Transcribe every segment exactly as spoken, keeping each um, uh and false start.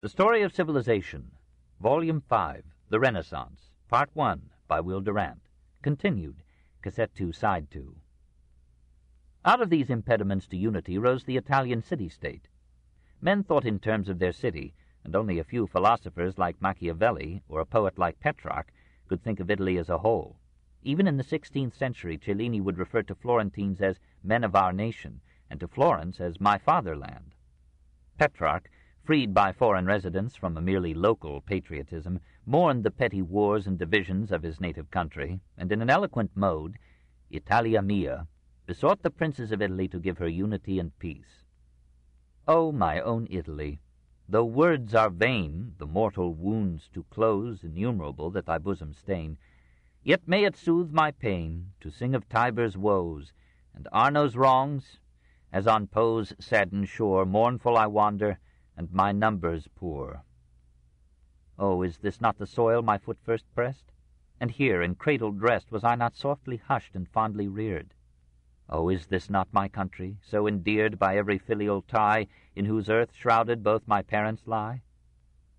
The Story of Civilization, Volume five, The Renaissance, Part one, by Will Durant, continued, Cassette two, Side two. Out of these impediments to unity rose the Italian city-state. Men thought in terms of their city, and only a few philosophers like Machiavelli or a poet like Petrarch could think of Italy as a whole. Even in the sixteenth century, Cellini would refer to Florentines as men of our nation, and to Florence as my fatherland. Petrarch, freed by foreign residence from a merely local patriotism, mourned the petty wars and divisions of his native country, and in an eloquent mode, Italia Mia, besought the princes of Italy to give her unity and peace. O my own Italy, though words are vain, the mortal wounds to close innumerable that thy bosom stain, yet may it soothe my pain to sing of Tiber's woes and Arno's wrongs, as on Po's saddened shore mournful I wander, and my numbers poor. Oh, is this not the soil my foot first pressed? And here, in cradle dressed, was I not softly hushed and fondly reared? Oh, is this not my country, so endeared by every filial tie, in whose earth shrouded both my parents lie?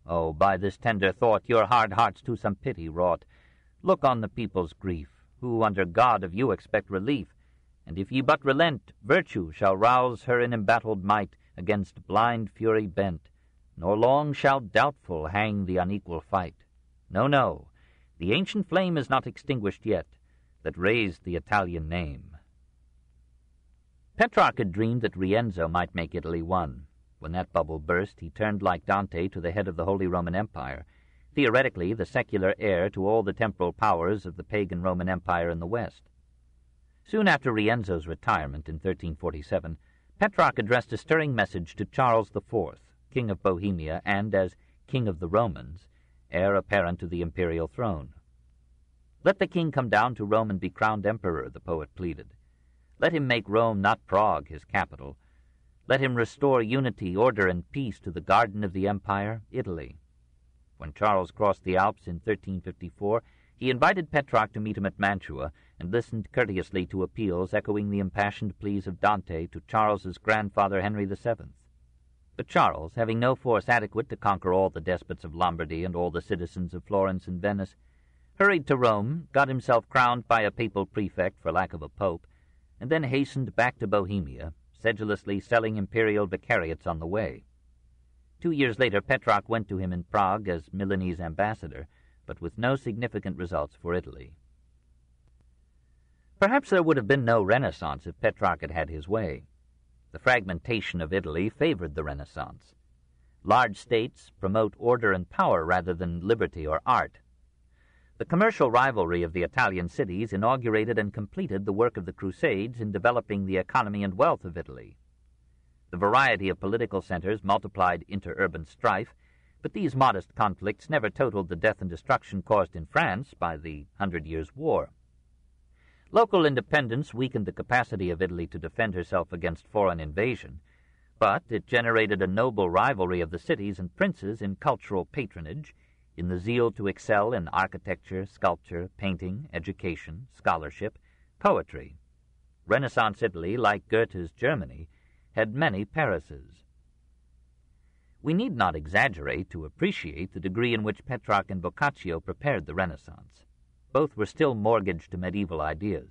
Oh, by this tender thought your hard hearts to some pity wrought. Look on the people's grief, who under God of you expect relief, and if ye but relent, virtue shall rouse her in embattled might, against blind fury bent, nor long shall doubtful hang the unequal fight. No, no, the ancient flame is not extinguished yet, that raised the Italian name. Petrarch had dreamed that Rienzo might make Italy one. When that bubble burst, he turned like Dante to the head of the Holy Roman Empire, theoretically the secular heir to all the temporal powers of the pagan Roman Empire in the West. Soon after Rienzo's retirement in thirteen forty-seven, Petrarch addressed a stirring message to Charles the Fourth, King of Bohemia and, as King of the Romans, heir apparent to the imperial throne. Let the king come down to Rome and be crowned emperor, the poet pleaded. Let him make Rome, not Prague, his capital. Let him restore unity, order, and peace to the garden of the empire, Italy. When Charles crossed the Alps in thirteen fifty-four, he invited Petrarch to meet him at Mantua, and listened courteously to appeals echoing the impassioned pleas of Dante to Charles's grandfather Henry the Seventh. But Charles, having no force adequate to conquer all the despots of Lombardy and all the citizens of Florence and Venice, hurried to Rome, got himself crowned by a papal prefect for lack of a pope, and then hastened back to Bohemia, sedulously selling imperial vicariates on the way. Two years later Petrarch went to him in Prague as Milanese ambassador, but with no significant results for Italy. Perhaps there would have been no Renaissance if Petrarch had had his way. The fragmentation of Italy favored the Renaissance. Large states promote order and power rather than liberty or art. The commercial rivalry of the Italian cities inaugurated and completed the work of the Crusades in developing the economy and wealth of Italy. The variety of political centers multiplied interurban strife, but these modest conflicts never totaled the death and destruction caused in France by the Hundred Years' War. Local independence weakened the capacity of Italy to defend herself against foreign invasion, but it generated a noble rivalry of the cities and princes in cultural patronage, in the zeal to excel in architecture, sculpture, painting, education, scholarship, poetry. Renaissance Italy, like Goethe's Germany, had many Parises. We need not exaggerate to appreciate the degree in which Petrarch and Boccaccio prepared the Renaissance. Both were still mortgaged to medieval ideas.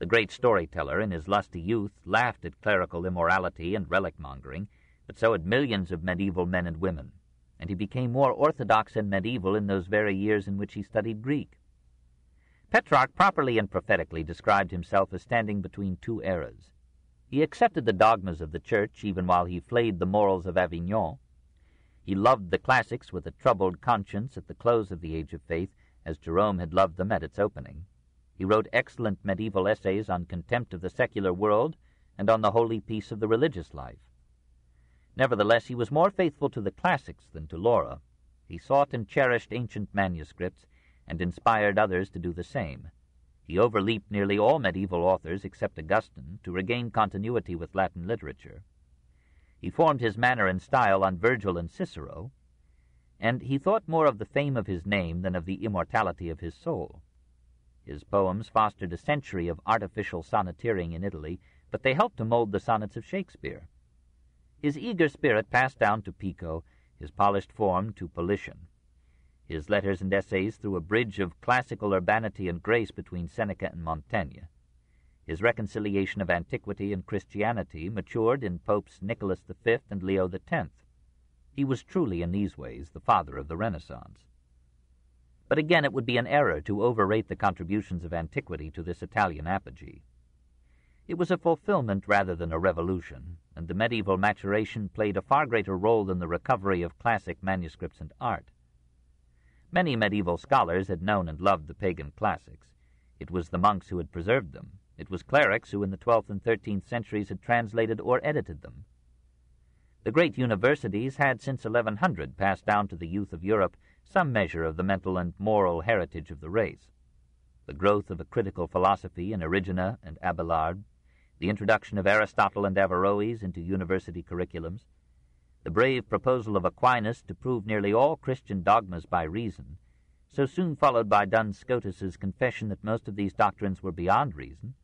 The great storyteller, in his lusty youth, laughed at clerical immorality and relic-mongering, but so had millions of medieval men and women, and he became more orthodox and medieval in those very years in which he studied Greek. Petrarch properly and prophetically described himself as standing between two eras. He accepted the dogmas of the Church even while he flayed the morals of Avignon. He loved the classics with a troubled conscience at the close of the Age of Faith, as Jerome had loved them at its opening. He wrote excellent medieval essays on contempt of the secular world and on the holy peace of the religious life. Nevertheless, he was more faithful to the classics than to Laura. He sought and cherished ancient manuscripts and inspired others to do the same. He overleaped nearly all medieval authors except Augustine to regain continuity with Latin literature. He formed his manner and style on Virgil and Cicero, and he thought more of the fame of his name than of the immortality of his soul. His poems fostered a century of artificial sonneteering in Italy, but they helped to mold the sonnets of Shakespeare. His eager spirit passed down to Pico, his polished form to polition. His letters and essays threw a bridge of classical urbanity and grace between Seneca and Montaigne. His reconciliation of antiquity and Christianity matured in Popes Nicholas the Fifth and Leo the Tenth. He was truly, in these ways, the father of the Renaissance. But again it would be an error to overrate the contributions of antiquity to this Italian apogee. It was a fulfillment rather than a revolution, and the medieval maturation played a far greater role in the recovery of classic manuscripts and art. Many medieval scholars had known and loved the pagan classics. It was the monks who had preserved them. It was clerics who in the twelfth and thirteenth centuries had translated or edited them. The great universities had since eleven hundred passed down to the youth of Europe some measure of the mental and moral heritage of the race. The growth of a critical philosophy in Origena and Abelard, the introduction of Aristotle and Averroes into university curriculums, the brave proposal of Aquinas to prove nearly all Christian dogmas by reason, so soon followed by Duns Scotus's confession that most of these doctrines were beyond reason,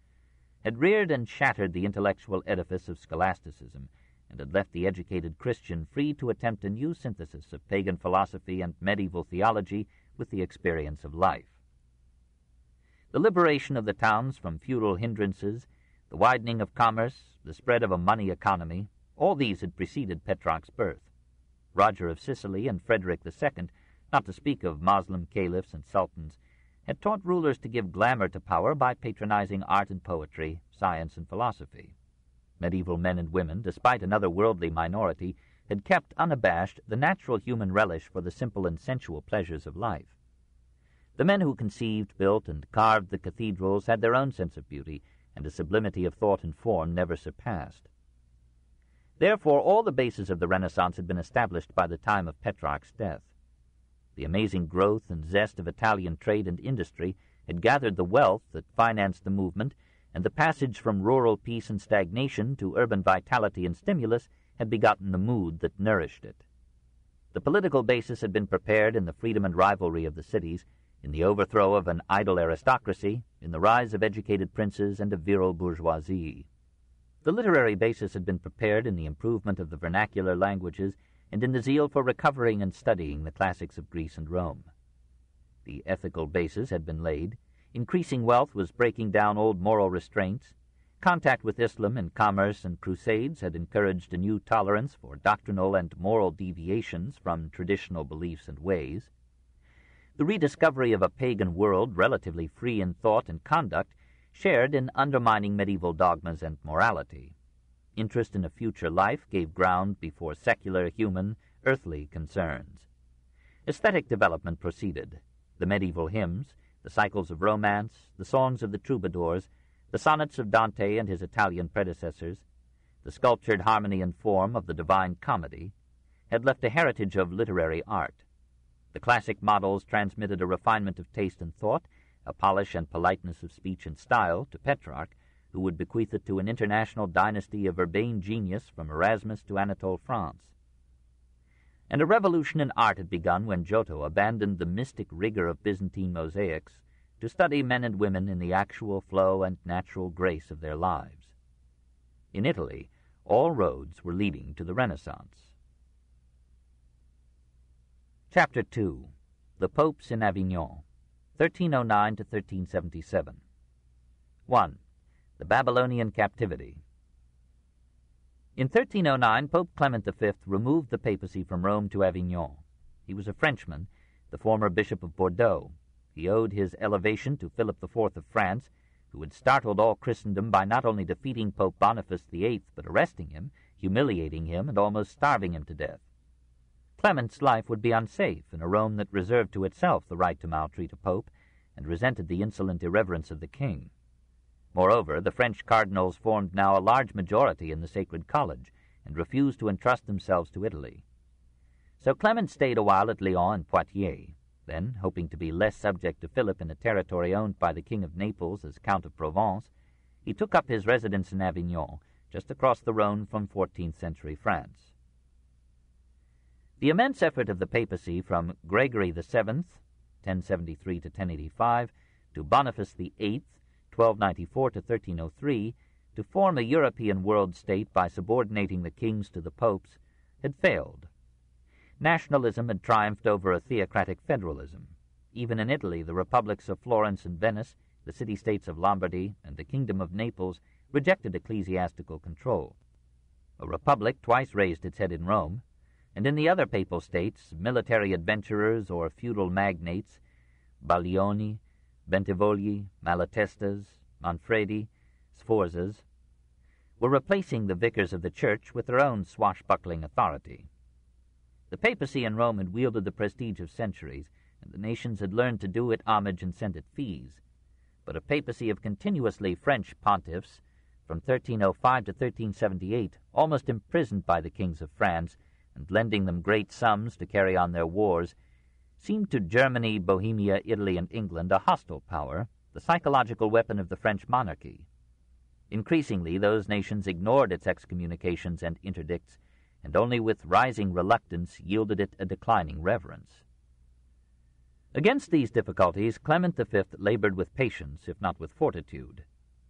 had reared and shattered the intellectual edifice of scholasticism, and had left the educated Christian free to attempt a new synthesis of pagan philosophy and medieval theology with the experience of life. The liberation of the towns from feudal hindrances, the widening of commerce, the spread of a money economy, all these had preceded Petrarch's birth. Roger of Sicily and Frederick the Second, not to speak of Moslem caliphs and sultans, had taught rulers to give glamour to power by patronizing art and poetry, science and philosophy. Medieval men and women, despite another worldly minority, had kept unabashed the natural human relish for the simple and sensual pleasures of life. The men who conceived, built, and carved the cathedrals had their own sense of beauty, and a sublimity of thought and form never surpassed. Therefore, all the bases of the Renaissance had been established by the time of Petrarch's death. The amazing growth and zest of Italian trade and industry had gathered the wealth that financed the movement, and the passage from rural peace and stagnation to urban vitality and stimulus had begotten the mood that nourished it. The political basis had been prepared in the freedom and rivalry of the cities, in the overthrow of an idle aristocracy, in the rise of educated princes and of virile bourgeoisie. The literary basis had been prepared in the improvement of the vernacular languages and in the zeal for recovering and studying the classics of Greece and Rome. The ethical basis had been laid. Increasing wealth was breaking down old moral restraints. Contact with Islam in commerce and crusades had encouraged a new tolerance for doctrinal and moral deviations from traditional beliefs and ways. The rediscovery of a pagan world relatively free in thought and conduct shared in undermining medieval dogmas and morality. Interest in a future life gave ground before secular, human, earthly concerns. Aesthetic development proceeded. The medieval hymns, the cycles of romance, the songs of the troubadours, the sonnets of Dante and his Italian predecessors, the sculptured harmony and form of the Divine Comedy, had left a heritage of literary art. The classic models transmitted a refinement of taste and thought, a polish and politeness of speech and style, to Petrarch, who would bequeath it to an international dynasty of urbane genius from Erasmus to Anatole France. And a revolution in art had begun when Giotto abandoned the mystic rigor of Byzantine mosaics to study men and women in the actual flow and natural grace of their lives. In Italy, all roads were leading to the Renaissance. Chapter two. The Popes in Avignon, thirteen oh nine to thirteen seventy-seven. one. The Babylonian Captivity. In thirteen oh nine, Pope Clement the Fifth removed the papacy from Rome to Avignon. He was a Frenchman, the former Bishop of Bordeaux. He owed his elevation to Philip the Fourth of France, who had startled all Christendom by not only defeating Pope Boniface the Eighth, but arresting him, humiliating him, and almost starving him to death. Clement's life would be unsafe in a Rome that reserved to itself the right to maltreat a pope, and resented the insolent irreverence of the king. Moreover, the French cardinals formed now a large majority in the Sacred College, and refused to entrust themselves to Italy. So Clement stayed a while at Lyon and Poitiers. Then, hoping to be less subject to Philip in a territory owned by the King of Naples as Count of Provence, he took up his residence in Avignon, just across the Rhone from fourteenth century France. The immense effort of the papacy from Gregory the Seventh, ten seventy-three to ten eighty-five, to Boniface the Eighth, twelve ninety-four to thirteen oh three, to form a European world state by subordinating the kings to the popes, had failed. Nationalism had triumphed over a theocratic federalism. Even in Italy, the republics of Florence and Venice, the city-states of Lombardy, and the Kingdom of Naples rejected ecclesiastical control. A republic twice raised its head in Rome, and in the other papal states, military adventurers or feudal magnates, Baglioni, Bentivogli, Malatestas, Manfredi, Sforzas, were replacing the vicars of the church with their own swashbuckling authority. The papacy in Rome had wielded the prestige of centuries, and the nations had learned to do it homage and send it fees. But a papacy of continuously French pontiffs, from thirteen oh five to thirteen seventy-eight, almost imprisoned by the kings of France, and lending them great sums to carry on their wars, seemed to Germany, Bohemia, Italy, and England a hostile power, the psychological weapon of the French monarchy. Increasingly, those nations ignored its excommunications and interdicts, and only with rising reluctance yielded it a declining reverence. Against these difficulties, Clement the Fifth labored with patience, if not with fortitude.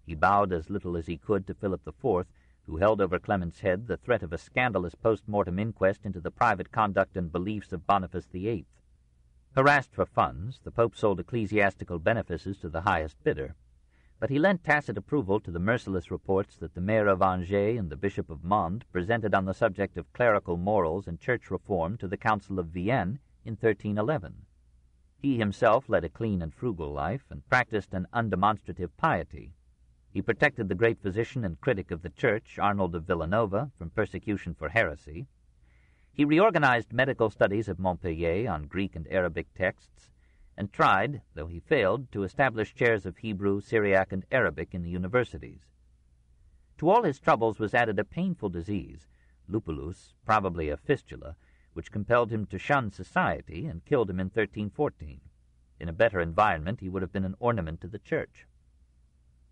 He bowed as little as he could to Philip the Fourth, who held over Clement's head the threat of a scandalous post-mortem inquest into the private conduct and beliefs of Boniface the Eighth. Harassed for funds, the Pope sold ecclesiastical benefices to the highest bidder, but he lent tacit approval to the merciless reports that the mayor of Angers and the bishop of Mende presented on the subject of clerical morals and church reform to the Council of Vienne in thirteen eleven. He himself led a clean and frugal life and practiced an undemonstrative piety. He protected the great physician and critic of the church, Arnold of Villanova, from persecution for heresy. He reorganized medical studies at Montpellier on Greek and Arabic texts, and tried, though he failed, to establish chairs of Hebrew, Syriac, and Arabic in the universities. To all his troubles was added a painful disease, lupulus, probably a fistula, which compelled him to shun society and killed him in thirteen fourteen. In a better environment he would have been an ornament to the church.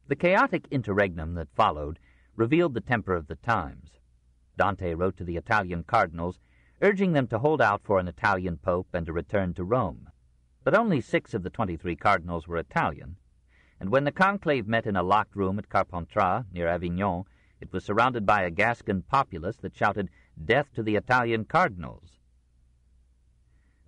The chaotic interregnum that followed revealed the temper of the times. Dante wrote to the Italian cardinals, urging them to hold out for an Italian pope and to return to Rome. But only six of the twenty-three cardinals were Italian, and when the conclave met in a locked room at Carpentras, near Avignon, it was surrounded by a Gascon populace that shouted, "Death to the Italian cardinals!"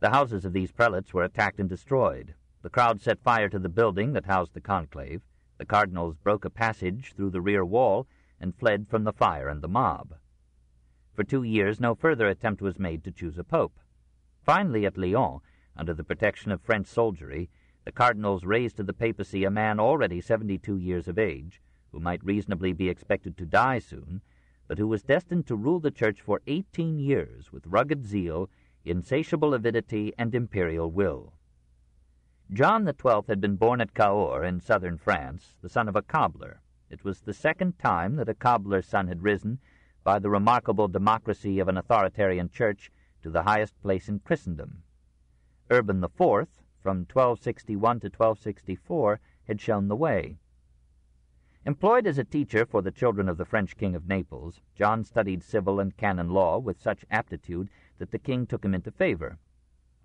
The houses of these prelates were attacked and destroyed. The crowd set fire to the building that housed the conclave. The cardinals broke a passage through the rear wall and fled from the fire and the mob. For two years no further attempt was made to choose a pope. Finally, at Lyon, under the protection of French soldiery, the cardinals raised to the papacy a man already seventy-two years of age, who might reasonably be expected to die soon, but who was destined to rule the church for eighteen years with rugged zeal, insatiable avidity, and imperial will. John the Twelfth had been born at Cahors in southern France, the son of a cobbler. It was the second time that a cobbler's son had risen, by the remarkable democracy of an authoritarian church, to the highest place in Christendom. Urban the Fourth, from twelve sixty-one to twelve sixty-four, had shown the way. Employed as a teacher for the children of the French King of Naples, John studied civil and canon law with such aptitude that the king took him into favor.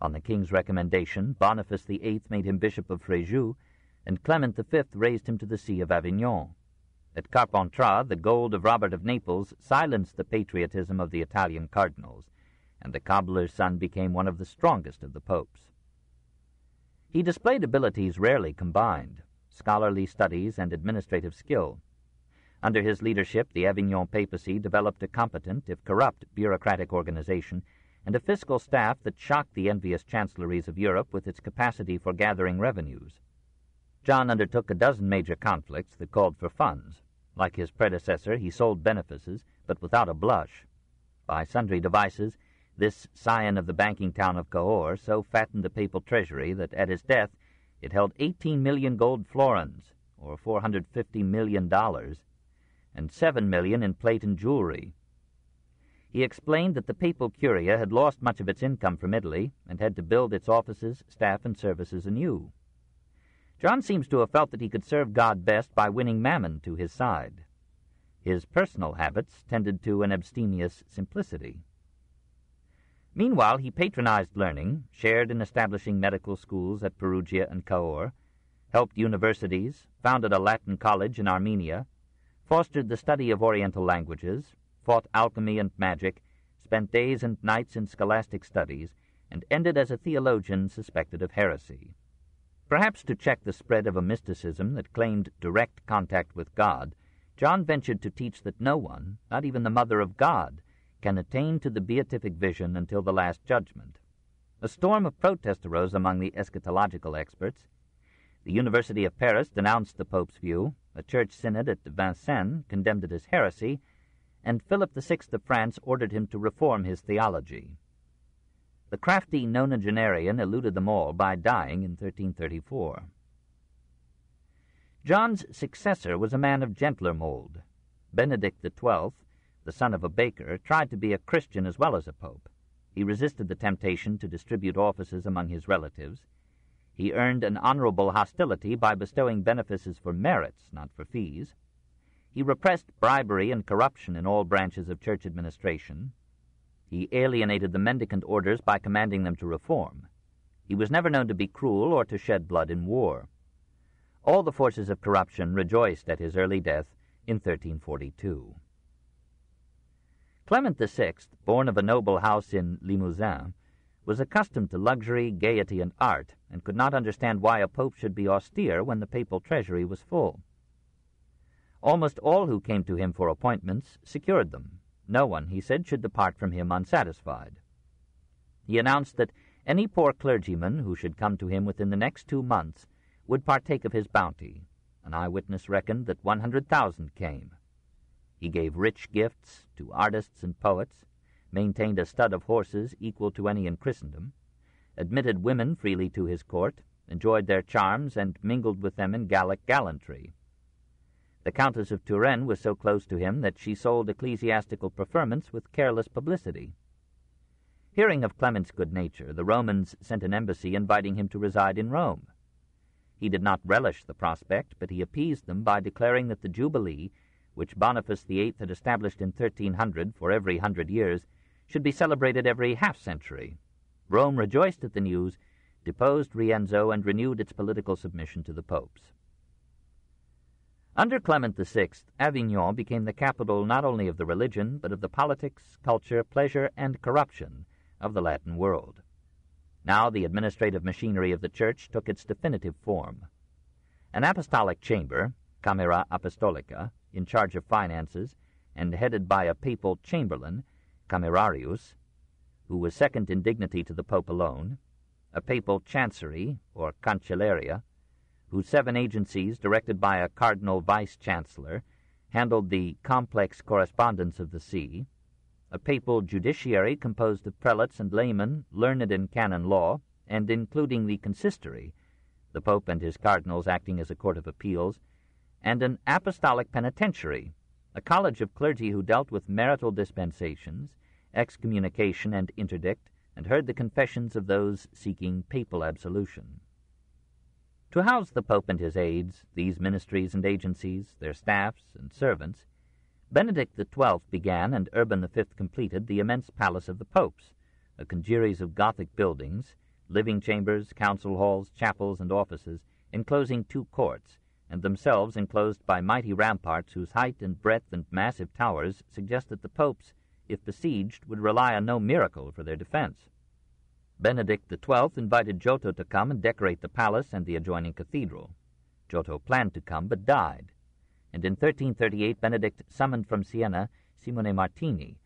On the king's recommendation, Boniface the Eighth made him Bishop of Fréjus, and Clement the Fifth raised him to the see of Avignon. At Carpentras, the gold of Robert of Naples silenced the patriotism of the Italian cardinals, and the cobbler's son became one of the strongest of the popes. He displayed abilities rarely combined, scholarly studies and administrative skill. Under his leadership, the Avignon papacy developed a competent, if corrupt, bureaucratic organization, and a fiscal staff that shocked the envious chancelleries of Europe with its capacity for gathering revenues. John undertook a dozen major conflicts that called for funds. Like his predecessor, he sold benefices, but without a blush. By sundry devices, this scion of the banking town of Cahors so fattened the papal treasury that at his death it held eighteen million gold florins, or four hundred fifty million dollars, and seven million in plate and jewelry. He explained that the papal curia had lost much of its income from Italy and had to build its offices, staff, and services anew. John seems to have felt that he could serve God best by winning mammon to his side. His personal habits tended to an abstemious simplicity. Meanwhile, he patronized learning, shared in establishing medical schools at Perugia and Cahors, helped universities, founded a Latin college in Armenia, fostered the study of Oriental languages, fought alchemy and magic, spent days and nights in scholastic studies, and ended as a theologian suspected of heresy. Perhaps to check the spread of a mysticism that claimed direct contact with God, John ventured to teach that no one, not even the Mother of God, can attain to the beatific vision until the Last Judgment. A storm of protest arose among the eschatological experts. The University of Paris denounced the Pope's view, a church synod at Vincennes condemned it as heresy, and Philip the Sixth of France ordered him to reform his theology. The crafty nonagenarian eluded them all by dying in thirteen thirty-four. John's successor was a man of gentler mold. Benedict the Twelfth, the son of a baker, tried to be a Christian as well as a pope. He resisted the temptation to distribute offices among his relatives. He earned an honorable hostility by bestowing benefices for merits, not for fees. He repressed bribery and corruption in all branches of church administration. He alienated the mendicant orders by commanding them to reform. He was never known to be cruel or to shed blood in war. All the forces of corruption rejoiced at his early death in thirteen forty-two. Clement the Sixth, born of a noble house in Limousin, was accustomed to luxury, gaiety, and art, and could not understand why a pope should be austere when the papal treasury was full. Almost all who came to him for appointments secured them. No one, he said, should depart from him unsatisfied. He announced that any poor clergyman who should come to him within the next two months would partake of his bounty. An eyewitness reckoned that one hundred thousand came. He gave rich gifts to artists and poets, maintained a stud of horses equal to any in Christendom, admitted women freely to his court, enjoyed their charms, and mingled with them in Gallic gallantry. The Countess of Turenne was so close to him that she sold ecclesiastical preferments with careless publicity. Hearing of Clement's good nature, the Romans sent an embassy inviting him to reside in Rome. He did not relish the prospect, but he appeased them by declaring that the Jubilee, which Boniface the Eighth had established in thirteen hundred for every hundred years, should be celebrated every half-century. Rome rejoiced at the news, deposed Rienzo, and renewed its political submission to the popes. Under Clement the Sixth, Avignon became the capital not only of the religion, but of the politics, culture, pleasure, and corruption of the Latin world. Now the administrative machinery of the Church took its definitive form. An apostolic chamber, Camera Apostolica, in charge of finances, and headed by a papal chamberlain, Camerarius, who was second in dignity to the Pope alone, a papal chancery, or cancelleria, whose seven agencies, directed by a cardinal vice-chancellor, handled the complex correspondence of the see, a papal judiciary composed of prelates and laymen learned in canon law, and including the consistory, the Pope and his cardinals acting as a court of appeals, and an apostolic penitentiary, a college of clergy who dealt with marital dispensations, excommunication and interdict, and heard the confessions of those seeking papal absolution. To house the Pope and his aides, these ministries and agencies, their staffs and servants, Benedict the Twelfth began and Urban the Fifth completed the immense palace of the popes, a congeries of Gothic buildings, living chambers, council halls, chapels, and offices, enclosing two courts, and themselves enclosed by mighty ramparts whose height and breadth and massive towers suggest that the popes, if besieged, would rely on no miracle for their defense. Benedict the Twelfth invited Giotto to come and decorate the palace and the adjoining cathedral. Giotto planned to come, but died, and in thirteen thirty-eight Benedict summoned from Siena Simone Martini,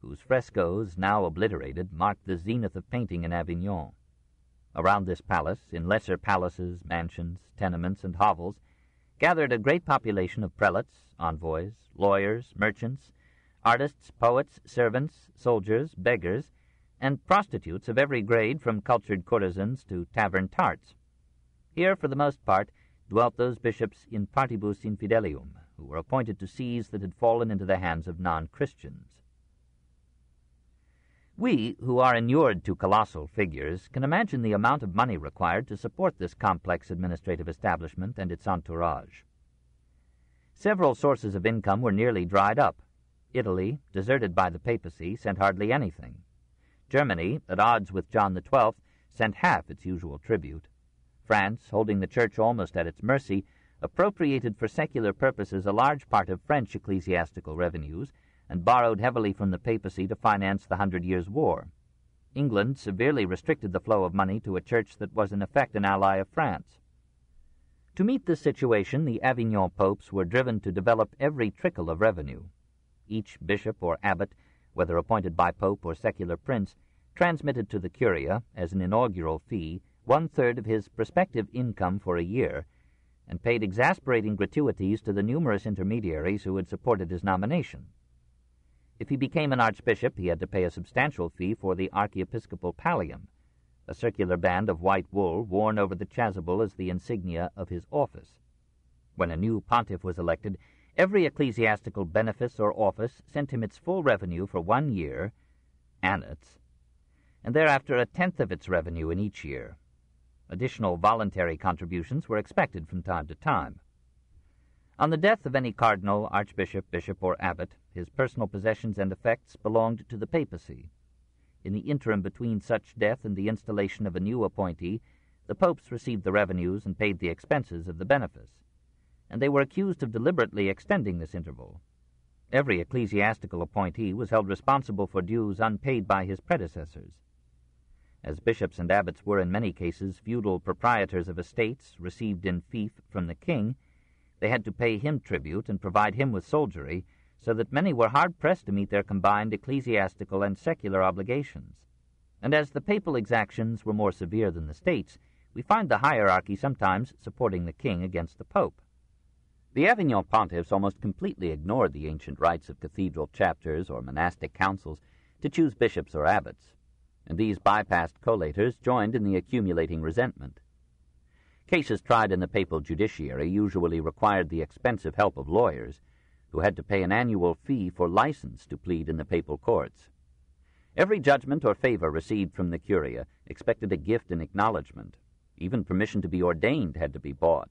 whose frescoes, now obliterated, marked the zenith of painting in Avignon. Around this palace, in lesser palaces, mansions, tenements, and hovels, gathered a great population of prelates, envoys, lawyers, merchants, artists, poets, servants, soldiers, beggars, and prostitutes of every grade, from cultured courtesans to tavern tarts. Here, for the most part, dwelt those bishops in partibus infidelium, who were appointed to sees that had fallen into the hands of non-Christians. We, who are inured to colossal figures, can imagine the amount of money required to support this complex administrative establishment and its entourage. Several sources of income were nearly dried up. Italy, deserted by the papacy, sent hardly anything. Germany, at odds with John the Twelfth, sent half its usual tribute. France, holding the Church almost at its mercy, appropriated for secular purposes a large part of French ecclesiastical revenues, and borrowed heavily from the papacy to finance the Hundred Years' War. England severely restricted the flow of money to a church that was in effect an ally of France. To meet this situation, the Avignon popes were driven to develop every trickle of revenue. Each bishop or abbot, whether appointed by pope or secular prince, transmitted to the curia, as an inaugural fee, one-third of his prospective income for a year, and paid exasperating gratuities to the numerous intermediaries who had supported his nomination. If he became an archbishop, he had to pay a substantial fee for the archiepiscopal pallium, a circular band of white wool worn over the chasuble as the insignia of his office. When a new pontiff was elected, every ecclesiastical benefice or office sent him its full revenue for one year, annats, and thereafter a tenth of its revenue in each year. Additional voluntary contributions were expected from time to time. On the death of any cardinal, archbishop, bishop, or abbot, his personal possessions and effects belonged to the papacy. In the interim between such death and the installation of a new appointee, the popes received the revenues and paid the expenses of the benefice, and they were accused of deliberately extending this interval. Every ecclesiastical appointee was held responsible for dues unpaid by his predecessors. As bishops and abbots were in many cases feudal proprietors of estates received in fief from the king, they had to pay him tribute and provide him with soldiery, so that many were hard-pressed to meet their combined ecclesiastical and secular obligations. And as the papal exactions were more severe than the states, we find the hierarchy sometimes supporting the king against the pope. The Avignon pontiffs almost completely ignored the ancient rights of cathedral chapters or monastic councils to choose bishops or abbots, and these bypassed collators joined in the accumulating resentment. Cases tried in the papal judiciary usually required the expensive help of lawyers, who had to pay an annual fee for license to plead in the papal courts. Every judgment or favor received from the curia expected a gift in acknowledgment. Even permission to be ordained had to be bought.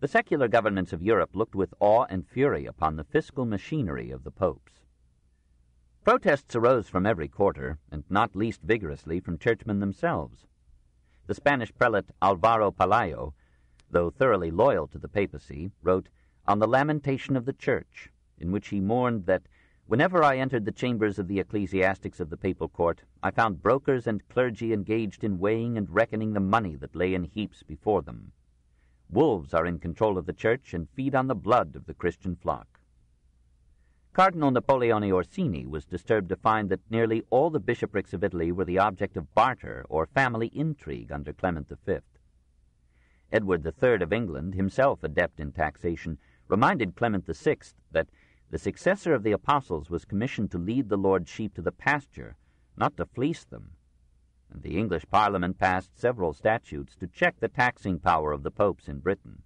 The secular governments of Europe looked with awe and fury upon the fiscal machinery of the popes. Protests arose from every quarter, and not least vigorously from churchmen themselves. The Spanish prelate Alvaro Pelayo, though thoroughly loyal to the papacy, wrote On the Lamentation of the Church, in which he mourned that, whenever I entered the chambers of the ecclesiastics of the papal court, I found brokers and clergy engaged in weighing and reckoning the money that lay in heaps before them. Wolves are in control of the church and feed on the blood of the Christian flock. Cardinal Napoleone Orsini was disturbed to find that nearly all the bishoprics of Italy were the object of barter or family intrigue under Clement the Fifth. Edward the Third of England, himself adept in taxation, reminded Clement the Sixth that the successor of the apostles was commissioned to lead the Lord's sheep to the pasture, not to fleece them, and the English Parliament passed several statutes to check the taxing power of the popes in Britain.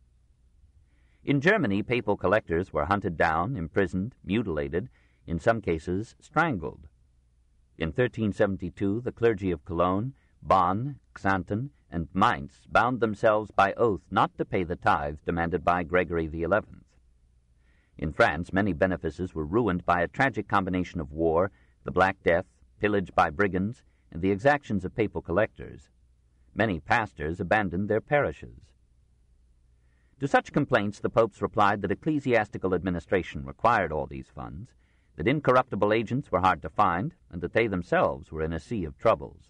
In Germany, papal collectors were hunted down, imprisoned, mutilated, in some cases strangled. In thirteen seventy-two, the clergy of Cologne, Bonn, Xanten, and Mainz bound themselves by oath not to pay the tithe demanded by Gregory the Eleventh. In France, many benefices were ruined by a tragic combination of war, the Black Death, pillage by brigands, and the exactions of papal collectors. Many pastors abandoned their parishes. To such complaints, the popes replied that ecclesiastical administration required all these funds, that incorruptible agents were hard to find, and that they themselves were in a sea of troubles.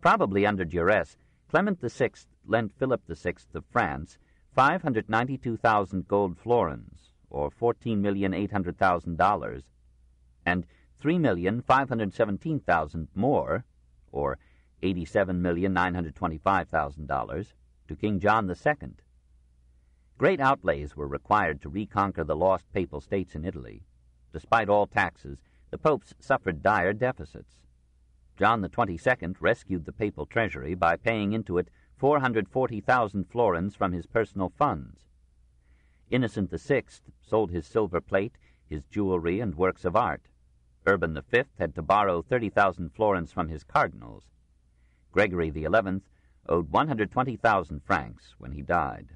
Probably under duress, Clement the Sixth lent Philip the Sixth of France five hundred ninety-two thousand gold florins, or fourteen million eight hundred thousand dollars, and three million five hundred seventeen thousand more, or eighty-seven million nine hundred twenty-five thousand dollars, to King John the Second. Great outlays were required to reconquer the lost papal states in Italy. Despite all taxes, the popes suffered dire deficits. John the Twenty-Second rescued the papal treasury by paying into it four hundred forty thousand florins from his personal funds. Innocent the Sixth sold his silver plate, his jewelry, and works of art. Urban the Fifth had to borrow thirty thousand florins from his cardinals. Gregory the Eleventh owed one hundred twenty thousand francs when he died.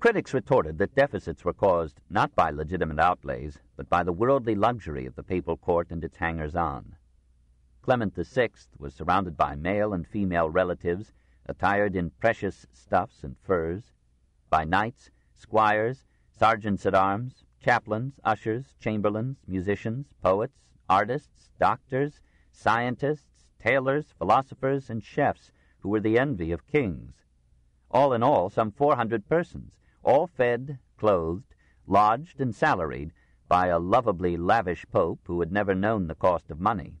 Critics retorted that deficits were caused not by legitimate outlays, but by the worldly luxury of the papal court and its hangers-on. Clement the Sixth was surrounded by male and female relatives, attired in precious stuffs and furs, by knights, squires, sergeants-at-arms, chaplains, ushers, chamberlains, musicians, poets, artists, doctors, scientists, tailors, philosophers, and chefs, who were the envy of kings. All in all, some four hundred persons, all fed, clothed, lodged, and salaried by a lovably lavish pope who had never known the cost of money.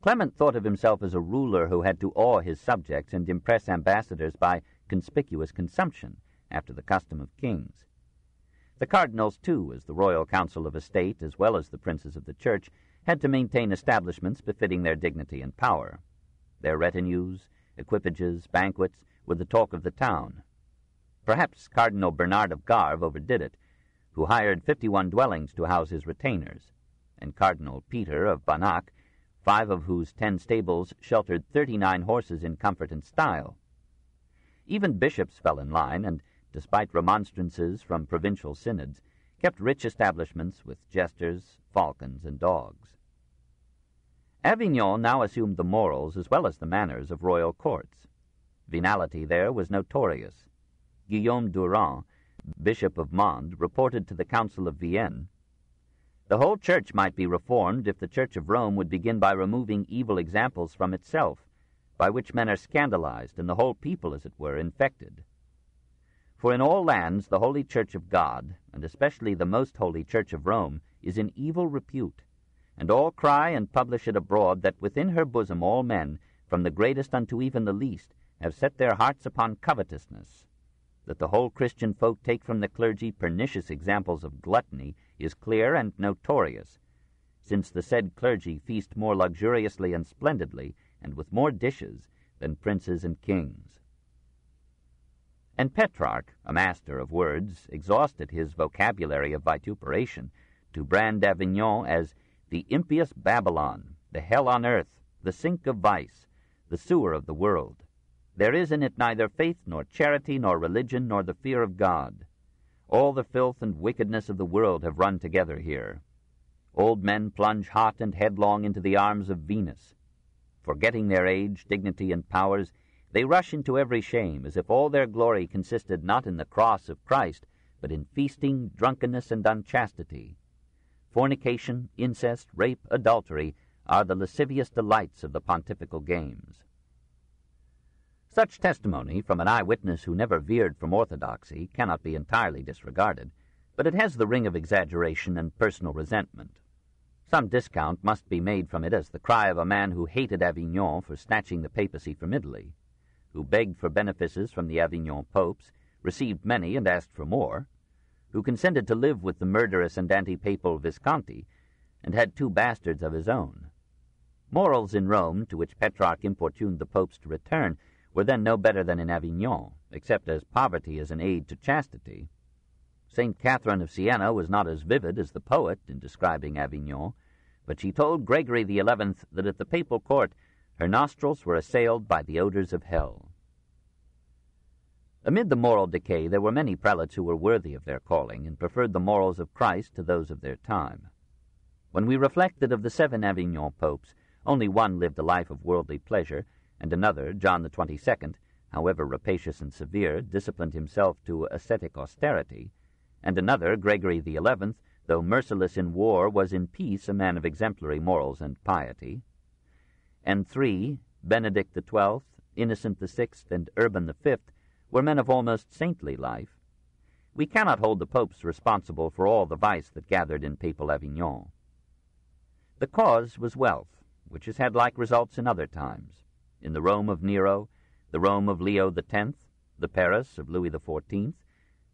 Clement thought of himself as a ruler who had to awe his subjects and impress ambassadors by conspicuous consumption, after the custom of kings. The cardinals, too, as the royal council of estate as well as the princes of the church, had to maintain establishments befitting their dignity and power. Their retinues, equipages, banquets, were the talk of the town. Perhaps Cardinal Bernard of Garve overdid it, who hired fifty-one dwellings to house his retainers, and Cardinal Peter of Banach, five of whose ten stables sheltered thirty-nine horses in comfort and style. Even bishops fell in line, and, despite remonstrances from provincial synods, kept rich establishments with jesters, falcons, and dogs. Avignon now assumed the morals as well as the manners of royal courts. Venality there was notorious. Guillaume Durand, Bishop of Mende, reported to the Council of Vienne, "The whole church might be reformed if the Church of Rome would begin by removing evil examples from itself, by which men are scandalized and the whole people, as it were, infected. For in all lands the Holy Church of God, and especially the most holy Church of Rome, is in evil repute, and all cry and publish it abroad that within her bosom all men, from the greatest unto even the least, have set their hearts upon covetousness. That the whole Christian folk take from the clergy pernicious examples of gluttony is clear and notorious, since the said clergy feast more luxuriously and splendidly, and with more dishes, than princes and kings." And Petrarch, a master of words, exhausted his vocabulary of vituperation to brand Avignon as the impious Babylon, the hell on earth, the sink of vice, the sewer of the world. There is in it neither faith nor charity nor religion nor the fear of God. All the filth and wickedness of the world have run together here. Old men plunge hot and headlong into the arms of Venus. Forgetting their age, dignity, and powers, they rush into every shame, as if all their glory consisted not in the cross of Christ, but in feasting, drunkenness, and unchastity. Fornication, incest, rape, adultery, are the lascivious delights of the pontifical games. Such testimony from an eyewitness who never veered from orthodoxy cannot be entirely disregarded, but it has the ring of exaggeration and personal resentment. Some discount must be made from it as the cry of a man who hated Avignon for snatching the papacy from Italy, who begged for benefices from the Avignon popes, received many and asked for more, who consented to live with the murderous and anti-papal Visconti, and had two bastards of his own. Morals in Rome, to which Petrarch importuned the popes to return, were then no better than in Avignon, except as poverty is an aid to chastity. Saint Catherine of Siena was not as vivid as the poet in describing Avignon, but she told Gregory the Eleventh that at the papal court her nostrils were assailed by the odors of hell. Amid the moral decay there were many prelates who were worthy of their calling and preferred the morals of Christ to those of their time. When we reflect that of the seven Avignon popes, only one lived a life of worldly pleasure, and another, John the Twenty-second, however rapacious and severe, disciplined himself to ascetic austerity, and another, Gregory the Eleventh, though merciless in war, was in peace a man of exemplary morals and piety, and three, Benedict the Twelfth, Innocent the Sixth, and Urban the Fifth, were men of almost saintly life, we cannot hold the popes responsible for all the vice that gathered in papal Avignon. The cause was wealth, which has had like results in other times. In the Rome of Nero, the Rome of Leo the Tenth, the Paris of Louis the Fourteenth,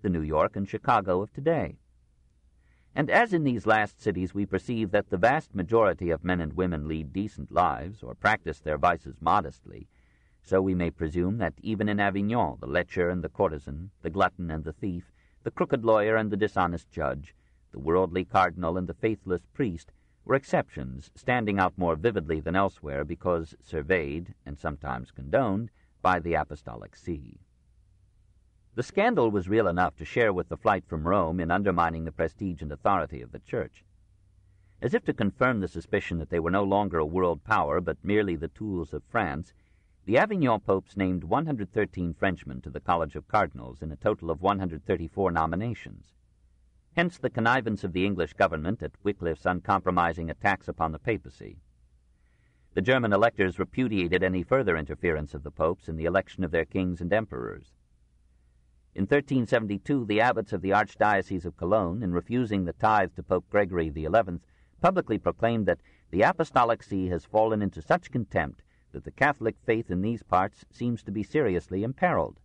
the New York and Chicago of today. And as in these last cities we perceive that the vast majority of men and women lead decent lives or practice their vices modestly, so we may presume that even in Avignon the lecher and the courtesan, the glutton and the thief, the crooked lawyer and the dishonest judge, the worldly cardinal and the faithless priest, were exceptions, standing out more vividly than elsewhere because surveyed, and sometimes condoned, by the Apostolic See. The scandal was real enough to share with the flight from Rome in undermining the prestige and authority of the Church. As if to confirm the suspicion that they were no longer a world power but merely the tools of France, the Avignon popes named one hundred thirteen Frenchmen to the College of Cardinals in a total of one hundred thirty-four nominations. hence the connivance of the English government at Wycliffe's uncompromising attacks upon the papacy. The German electors repudiated any further interference of the popes in the election of their kings and emperors. In thirteen seventy-two, the abbots of the Archdiocese of Cologne, in refusing the tithe to Pope Gregory the eleventh, publicly proclaimed that the Apostolic See has fallen into such contempt that the Catholic faith in these parts seems to be seriously imperiled.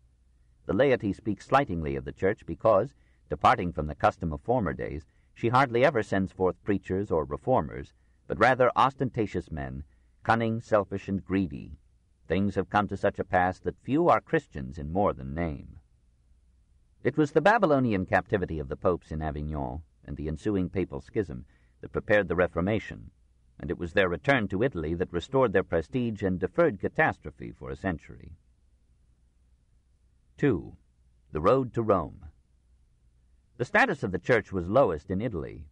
The laity speak slightingly of the Church because, departing from the custom of former days, she hardly ever sends forth preachers or reformers, but rather ostentatious men, cunning, selfish, and greedy. Things have come to such a pass that few are Christians in more than name. It was the Babylonian captivity of the popes in Avignon and the ensuing papal schism that prepared the Reformation, and it was their return to Italy that restored their prestige and deferred catastrophe for a century. two. The road to Rome. The status of the Church was lowest in Italy.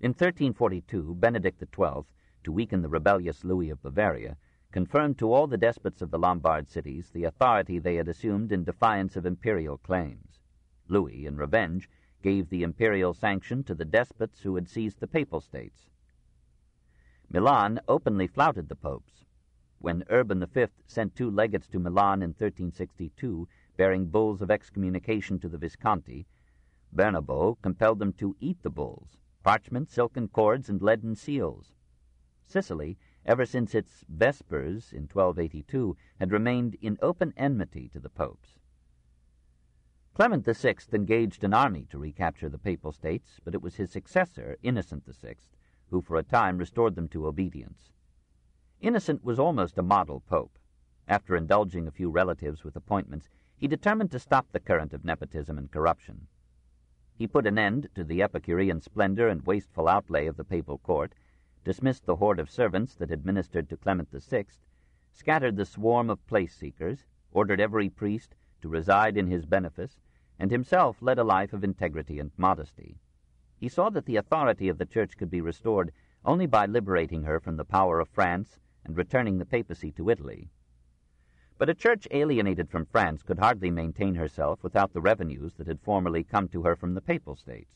In thirteen forty-two, Benedict the twelfth, to weaken the rebellious Louis of Bavaria, confirmed to all the despots of the Lombard cities the authority they had assumed in defiance of imperial claims. Louis, in revenge, gave the imperial sanction to the despots who had seized the papal states. Milan openly flouted the popes. When Urban the fifth sent two legates to Milan in thirteen sixty-two, bearing bulls of excommunication to the Visconti, Bernabo compelled them to eat the bulls, parchment, silken cords, and leaden seals. Sicily, ever since its Vespers in twelve eighty-two, had remained in open enmity to the popes. Clement the sixth engaged an army to recapture the papal states, but it was his successor, Innocent the sixth, who for a time restored them to obedience. Innocent was almost a model pope. After indulging a few relatives with appointments, he determined to stop the current of nepotism and corruption. He put an end to the Epicurean splendor and wasteful outlay of the papal court, dismissed the horde of servants that administered to Clement the sixth, scattered the swarm of place-seekers, ordered every priest to reside in his benefice, and himself led a life of integrity and modesty. He saw that the authority of the Church could be restored only by liberating her from the power of France and returning the papacy to Italy. But a Church alienated from France could hardly maintain herself without the revenues that had formerly come to her from the papal states.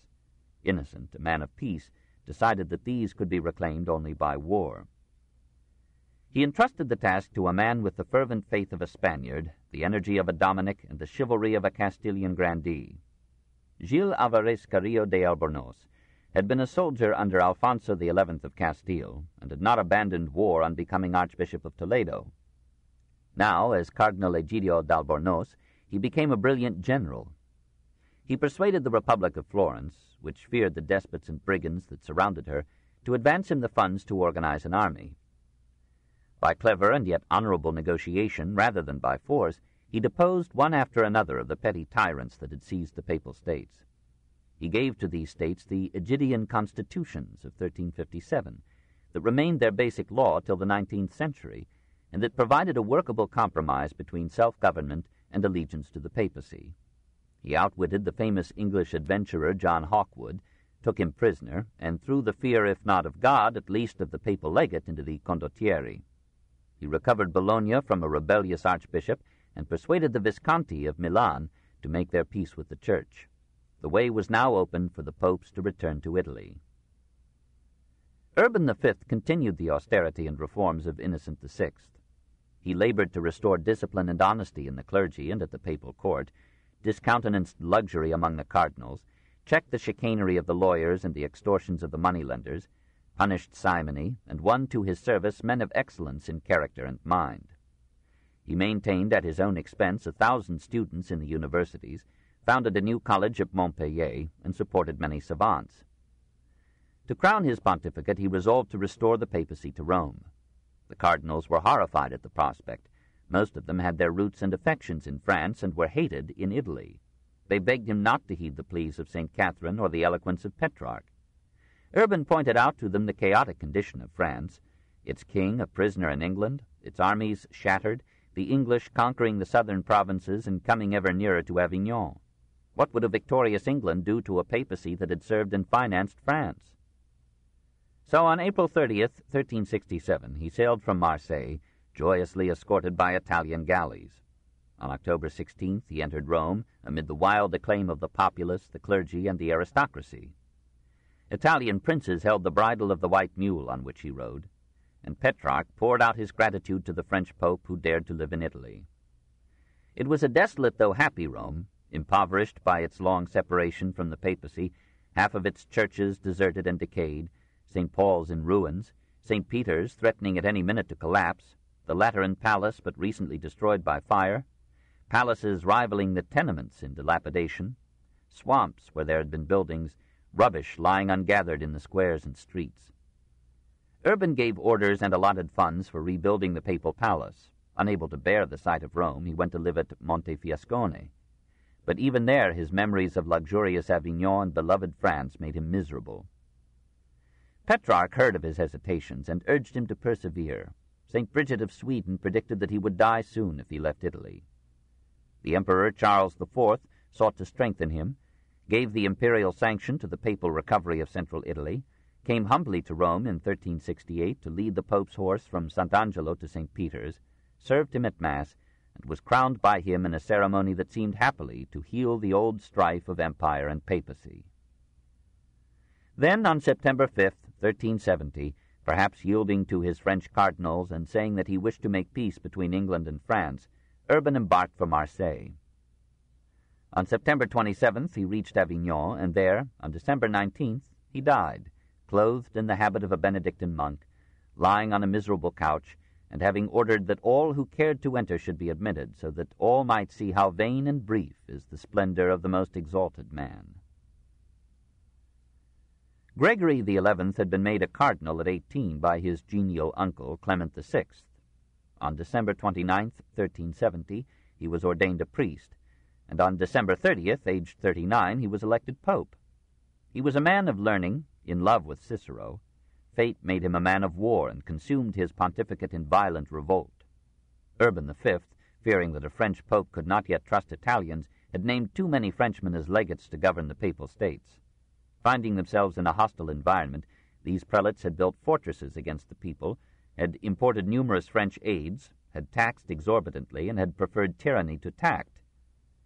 Innocent, a man of peace, decided that these could be reclaimed only by war. He entrusted the task to a man with the fervent faith of a Spaniard, the energy of a Dominic, and the chivalry of a Castilian grandee. Gil Alvarez Carrillo de Albornoz had been a soldier under Alfonso the eleventh of Castile, and had not abandoned war on becoming Archbishop of Toledo. Now, as Cardinal Egidio d'Albornoz, he became a brilliant general. He persuaded the Republic of Florence, which feared the despots and brigands that surrounded her, to advance him the funds to organize an army. By clever and yet honorable negotiation, rather than by force, he deposed one after another of the petty tyrants that had seized the papal states. He gave to these states the Egidian constitutions of thirteen fifty-seven, that remained their basic law till the nineteenth century, and that provided a workable compromise between self-government and allegiance to the papacy. He outwitted the famous English adventurer John Hawkwood, took him prisoner, and threw the fear, if not of God, at least of the papal legate into the condottieri. He recovered Bologna from a rebellious archbishop and persuaded the Visconti of Milan to make their peace with the Church. The way was now open for the popes to return to Italy. Urban the fifth continued the austerity and reforms of Innocent the sixth. He labored to restore discipline and honesty in the clergy and at the papal court, discountenanced luxury among the cardinals, checked the chicanery of the lawyers and the extortions of the moneylenders, punished simony, and won to his service men of excellence in character and mind. He maintained at his own expense a thousand students in the universities, founded a new college at Montpellier, and supported many savants. To crown his pontificate, he resolved to restore the papacy to Rome. The cardinals were horrified at the prospect. Most of them had their roots and affections in France and were hated in Italy. They begged him not to heed the pleas of Saint Catherine or the eloquence of Petrarch. Urban pointed out to them the chaotic condition of France, its king a prisoner in England, its armies shattered, the English conquering the southern provinces and coming ever nearer to Avignon. What would a victorious England do to a papacy that had served and financed France? So on April thirtieth, thirteen sixty-seven, he sailed from Marseilles, joyously escorted by Italian galleys. On October sixteenth he entered Rome amid the wild acclaim of the populace, the clergy, and the aristocracy. Italian princes held the bridle of the white mule on which he rode, and Petrarch poured out his gratitude to the French pope who dared to live in Italy. It was a desolate though happy Rome, impoverished by its long separation from the papacy, half of its churches deserted and decayed, Saint Paul's in ruins, Saint Peter's threatening at any minute to collapse, the Lateran Palace but recently destroyed by fire, palaces rivaling the tenements in dilapidation, swamps where there had been buildings, rubbish lying ungathered in the squares and streets. Urban gave orders and allotted funds for rebuilding the papal palace. Unable to bear the sight of Rome, he went to live at Montefiascone. But even there his memories of luxurious Avignon and beloved France made him miserable. Petrarch heard of his hesitations and urged him to persevere. Saint Bridget of Sweden predicted that he would die soon if he left Italy. The Emperor Charles the Fourth sought to strengthen him, gave the imperial sanction to the papal recovery of central Italy, came humbly to Rome in thirteen sixty-eight to lead the Pope's horse from Sant'Angelo to Saint Peter's, served him at Mass, and was crowned by him in a ceremony that seemed happily to heal the old strife of empire and papacy. Then, on September fifth, thirteen seventy, perhaps yielding to his French cardinals and saying that he wished to make peace between England and France, Urban embarked for Marseille. On September twenty-seventh he reached Avignon, and there, on December nineteenth, he died, clothed in the habit of a Benedictine monk, lying on a miserable couch, and having ordered that all who cared to enter should be admitted, so that all might see how vain and brief is the splendor of the most exalted man. Gregory the Eleventh had been made a cardinal at eighteen by his genial uncle, Clement the Sixth. On December twenty-ninth, thirteen seventy, he was ordained a priest, and on December thirtieth, aged thirty-nine, he was elected pope. He was a man of learning, in love with Cicero. Fate made him a man of war and consumed his pontificate in violent revolt. Urban the Fifth, fearing that a French pope could not yet trust Italians, had named too many Frenchmen as legates to govern the papal states. Finding themselves in a hostile environment, these prelates had built fortresses against the people, had imported numerous French aids, had taxed exorbitantly, and had preferred tyranny to tact.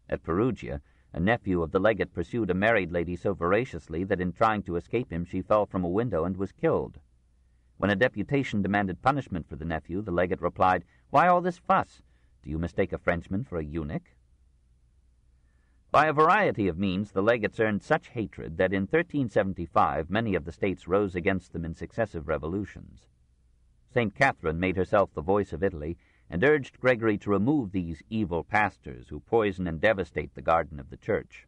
At Perugia, a nephew of the legate pursued a married lady so voraciously that in trying to escape him she fell from a window and was killed. When a deputation demanded punishment for the nephew, the legate replied, "Why all this fuss? Do you mistake a Frenchman for a eunuch?" By a variety of means the legates earned such hatred that in thirteen seventy-five many of the states rose against them in successive revolutions. Saint Catherine made herself the voice of Italy, and urged Gregory to remove these evil pastors who poison and devastate the garden of the church.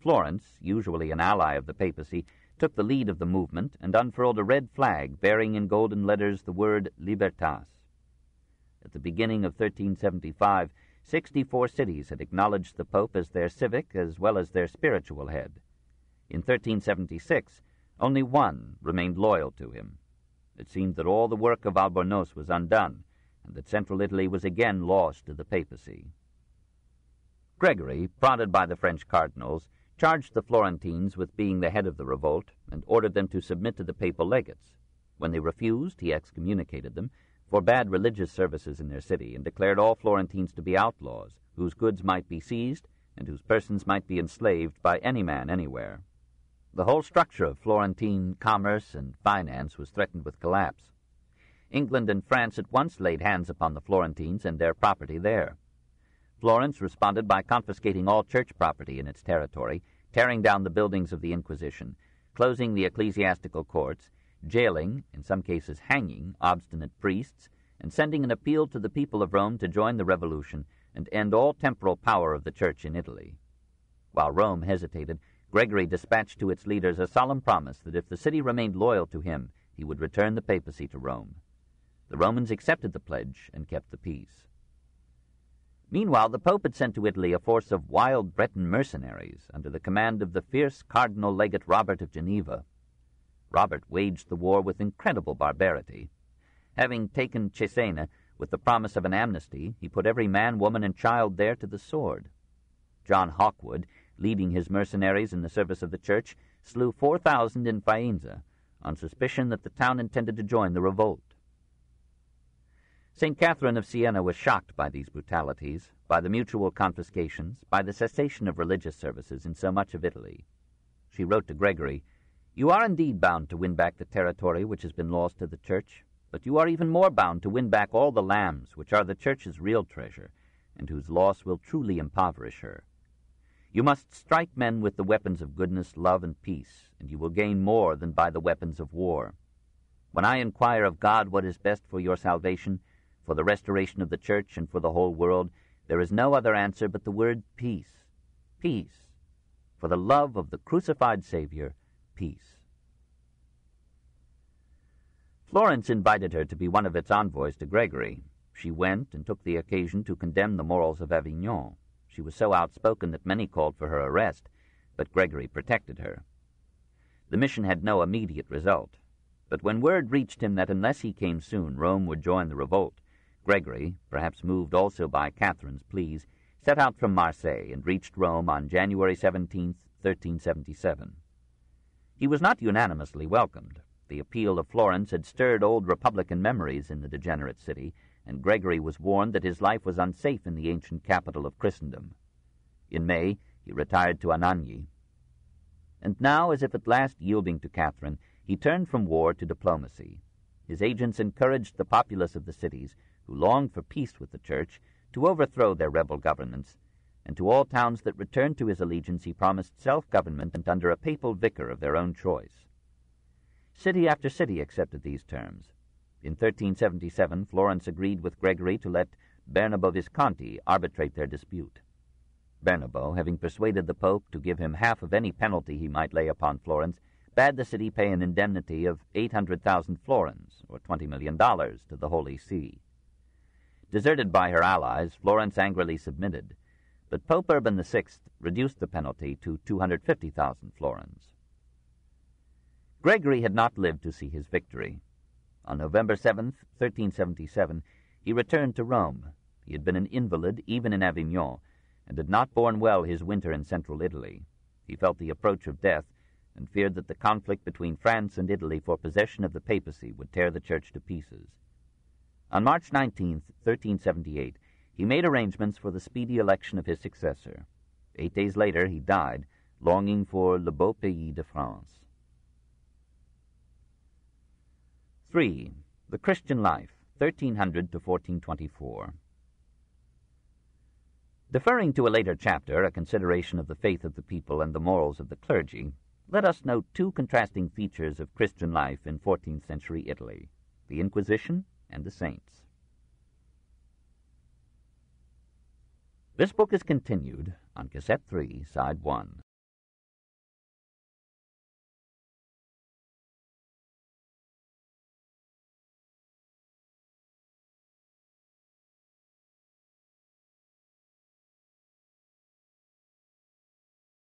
Florence, usually an ally of the papacy, took the lead of the movement and unfurled a red flag bearing in golden letters the word Libertas. At the beginning of thirteen seventy-five, sixty-four cities had acknowledged the Pope as their civic as well as their spiritual head. In thirteen seventy-six, only one remained loyal to him. It seemed that all the work of Albornoz was undone, and that central Italy was again lost to the papacy. Gregory, prodded by the French cardinals, charged the Florentines with being the head of the revolt, and ordered them to submit to the papal legates. When they refused, he excommunicated them, forbade religious services in their city, and declared all Florentines to be outlaws, whose goods might be seized, and whose persons might be enslaved by any man anywhere. The whole structure of Florentine commerce and finance was threatened with collapse. England and France at once laid hands upon the Florentines and their property there. Florence responded by confiscating all church property in its territory, tearing down the buildings of the Inquisition, closing the ecclesiastical courts, jailing, in some cases hanging, obstinate priests, and sending an appeal to the people of Rome to join the revolution and end all temporal power of the Church in Italy. While Rome hesitated, Gregory dispatched to its leaders a solemn promise that if the city remained loyal to him, he would return the papacy to Rome. The Romans accepted the pledge and kept the peace. Meanwhile, the Pope had sent to Italy a force of wild Breton mercenaries under the command of the fierce Cardinal Legate Robert of Geneva. Robert waged the war with incredible barbarity. Having taken Cesena with the promise of an amnesty, he put every man, woman, and child there to the sword. John Hawkwood, leading his mercenaries in the service of the Church, slew four thousand in Faenza, on suspicion that the town intended to join the revolt. Saint Catherine of Siena was shocked by these brutalities, by the mutual confiscations, by the cessation of religious services in so much of Italy. She wrote to Gregory, "You are indeed bound to win back the territory which has been lost to the Church, but you are even more bound to win back all the lambs, which are the Church's real treasure, and whose loss will truly impoverish her. You must strike men with the weapons of goodness, love, and peace, and you will gain more than by the weapons of war. When I inquire of God what is best for your salvation, for the restoration of the Church, and for the whole world, there is no other answer but the word peace, peace, for the love of the crucified Savior, peace." Florence invited her to be one of its envoys to Gregory. She went and took the occasion to condemn the morals of Avignon. She was so outspoken that many called for her arrest, but Gregory protected her. The mission had no immediate result, but when word reached him that unless he came soon Rome would join the revolt, Gregory, perhaps moved also by Catherine's pleas, set out from Marseilles and reached Rome on January seventeenth, thirteen seventy-seven. He was not unanimously welcomed. The appeal of Florence had stirred old Republican memories in the degenerate city, and Gregory was warned that his life was unsafe in the ancient capital of Christendom. In May, he retired to Anagni. And now, as if at last yielding to Catherine, he turned from war to diplomacy. His agents encouraged the populace of the cities, who longed for peace with the Church, to overthrow their rebel governments, and to all towns that returned to his allegiance he promised self-government and under a papal vicar of their own choice. City after city accepted these terms. In thirteen seventy-seven, Florence agreed with Gregory to let Bernabo Visconti arbitrate their dispute. Bernabo, having persuaded the Pope to give him half of any penalty he might lay upon Florence, bade the city pay an indemnity of eight hundred thousand florins, or twenty million dollars, to the Holy See. Deserted by her allies, Florence angrily submitted, but Pope Urban the sixth reduced the penalty to two hundred fifty thousand florins. Gregory had not lived to see his victory. On November seventh, thirteen seventy-seven, he returned to Rome. He had been an invalid even in Avignon, and had not borne well his winter in central Italy. He felt the approach of death, and feared that the conflict between France and Italy for possession of the papacy would tear the Church to pieces. On March nineteenth, thirteen seventy-eight, he made arrangements for the speedy election of his successor. Eight days later, he died, longing for le beau pays de France. three. The Christian Life, thirteen hundred to fourteen twenty-four. Deferring to a later chapter a consideration of the faith of the people and the morals of the clergy, let us note two contrasting features of Christian life in fourteenth century Italy, the Inquisition and the saints. This book is continued on Cassette three, Side one.